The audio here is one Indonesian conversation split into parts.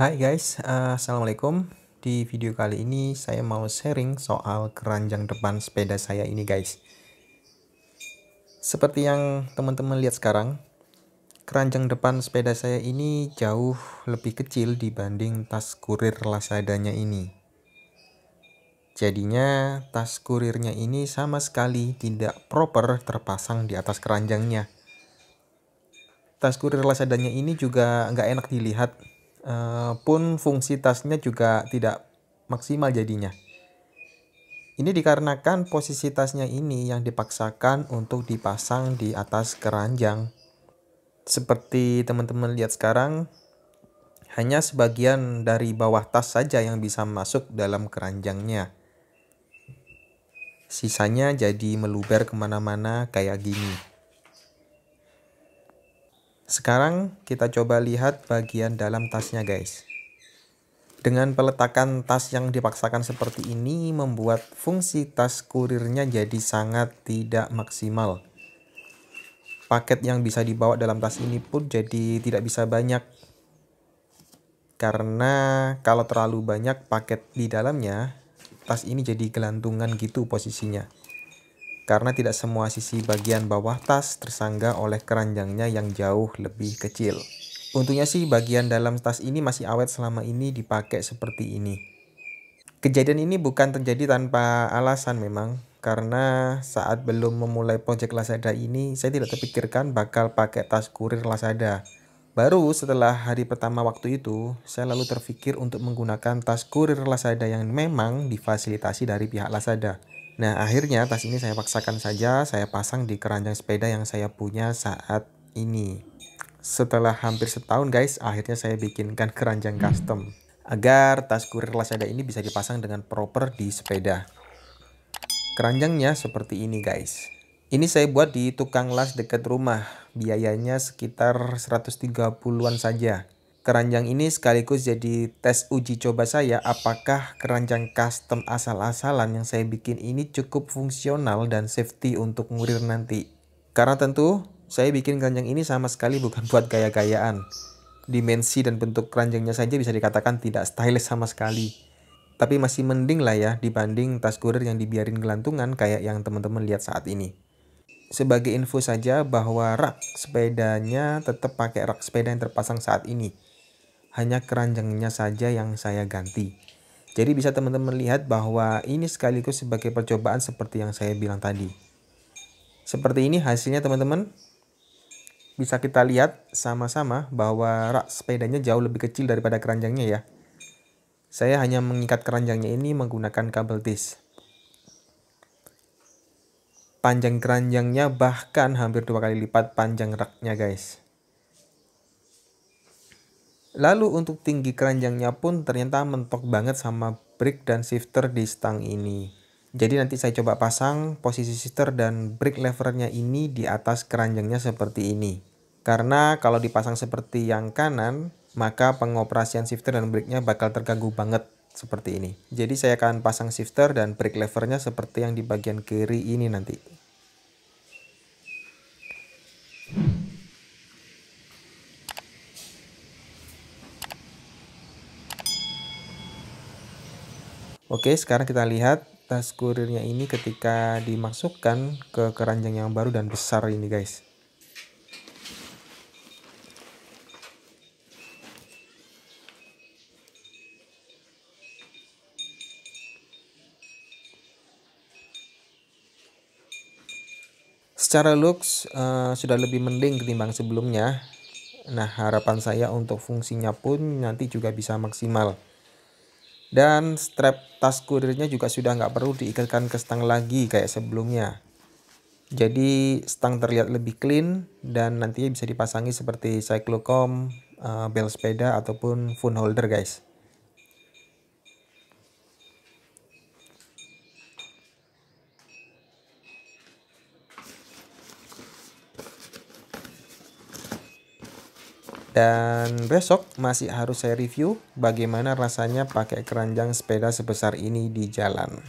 Hai guys, assalamualaikum. Di video kali ini saya mau sharing soal keranjang depan sepeda saya ini guys. Seperti yang teman-teman lihat sekarang, keranjang depan sepeda saya ini jauh lebih kecil dibanding tas kurir Lazadanya ini. Jadinya tas kurirnya ini sama sekali tidak proper terpasang di atas keranjangnya. Tas kurir Lazadanya ini juga nggak enak dilihat. Pun fungsi tasnya juga tidak maksimal jadinya. Ini dikarenakan posisi tasnya ini yang dipaksakan untuk dipasang di atas keranjang. Seperti teman-teman lihat sekarang, hanya sebagian dari bawah tas saja yang bisa masuk dalam keranjangnya. Sisanya jadi meluber kemana-mana kayak gini. Sekarang kita coba lihat bagian dalam tasnya guys. Dengan peletakan tas yang dipaksakan seperti ini membuat fungsi tas kurirnya jadi sangat tidak maksimal. Paket yang bisa dibawa dalam tas ini pun jadi tidak bisa banyak. Karena kalau terlalu banyak paket di dalamnya, tas ini jadi gelantungan gitu posisinya. Karena tidak semua sisi bagian bawah tas tersangga oleh keranjangnya yang jauh lebih kecil. Untungnya sih bagian dalam tas ini masih awet selama ini dipakai seperti ini. Kejadian ini bukan terjadi tanpa alasan memang, karena saat belum memulai proyek Lazada ini saya tidak terpikirkan bakal pakai tas kurir Lazada. Baru setelah hari pertama waktu itu, saya lalu terpikir untuk menggunakan tas kurir Lazada yang memang difasilitasi dari pihak Lazada. Nah, akhirnya tas ini saya paksakan saja, saya pasang di keranjang sepeda yang saya punya saat ini. Setelah hampir setahun guys, akhirnya saya bikinkan keranjang custom agar tas kurir Lazada ini bisa dipasang dengan proper di sepeda. Keranjangnya seperti ini guys. Ini saya buat di tukang las dekat rumah, biayanya sekitar 130-an saja. Keranjang ini sekaligus jadi tes uji coba saya apakah keranjang custom asal-asalan yang saya bikin ini cukup fungsional dan safety untuk ngurir nanti. Karena tentu saya bikin keranjang ini sama sekali bukan buat gaya-gayaan. Dimensi dan bentuk keranjangnya saja bisa dikatakan tidak stylish sama sekali. Tapi masih mending lah ya dibanding tas kurir yang dibiarin gelantungan kayak yang teman-teman lihat saat ini. Sebagai info saja bahwa rak sepedanya tetap pakai rak sepeda yang terpasang saat ini. Hanya keranjangnya saja yang saya ganti. Jadi bisa teman-teman lihat bahwa ini sekaligus sebagai percobaan seperti yang saya bilang tadi. Seperti ini hasilnya teman-teman. Bisa kita lihat sama-sama bahwa rak sepedanya jauh lebih kecil daripada keranjangnya ya. Saya hanya mengikat keranjangnya ini menggunakan kabel tis. Panjang keranjangnya bahkan hampir 2 kali lipat panjang raknya guys. Lalu untuk tinggi keranjangnya pun ternyata mentok banget sama brake dan shifter di stang ini. Jadi nanti saya coba pasang posisi shifter dan brake levernya ini di atas keranjangnya seperti ini. Karena kalau dipasang seperti yang kanan, maka pengoperasian shifter dan brake-nya bakal terganggu banget seperti ini. Jadi saya akan pasang shifter dan brake levernya seperti yang di bagian kiri ini nanti. Oke, sekarang kita lihat tas kurirnya ini ketika dimasukkan ke keranjang yang baru dan besar ini guys. Secara looks sudah lebih mending ketimbang sebelumnya. Nah, harapan saya untuk fungsinya pun nanti juga bisa maksimal. Dan strap tas kurirnya juga sudah nggak perlu diikatkan ke stang lagi kayak sebelumnya. Jadi stang terlihat lebih clean dan nantinya bisa dipasangi seperti cyclocom, bel sepeda ataupun phone holder guys. Dan besok masih harus saya review bagaimana rasanya pakai keranjang sepeda sebesar ini di jalan.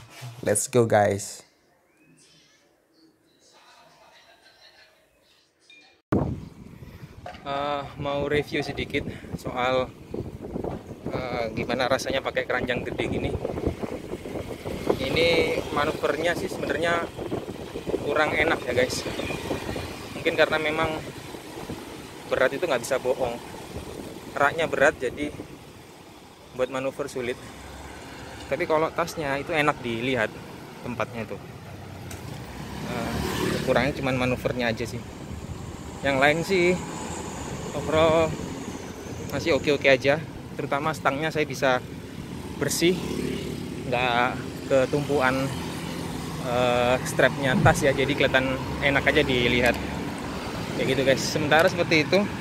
Let's go guys. Mau review sedikit soal gimana rasanya pakai keranjang gede gini. Ini manuvernya sih sebenarnya kurang enak ya guys, mungkin karena memang berat itu nggak bisa bohong, raknya berat jadi buat manuver sulit. Tapi kalau tasnya itu enak dilihat tempatnya itu. Kurangnya cuman manuvernya aja sih, yang lain sih overall masih oke-oke aja. Terutama stangnya saya bisa bersih, nggak ketumpuan strapnya tas ya, jadi kelihatan enak aja dilihat ya gitu guys. Sementara seperti itu.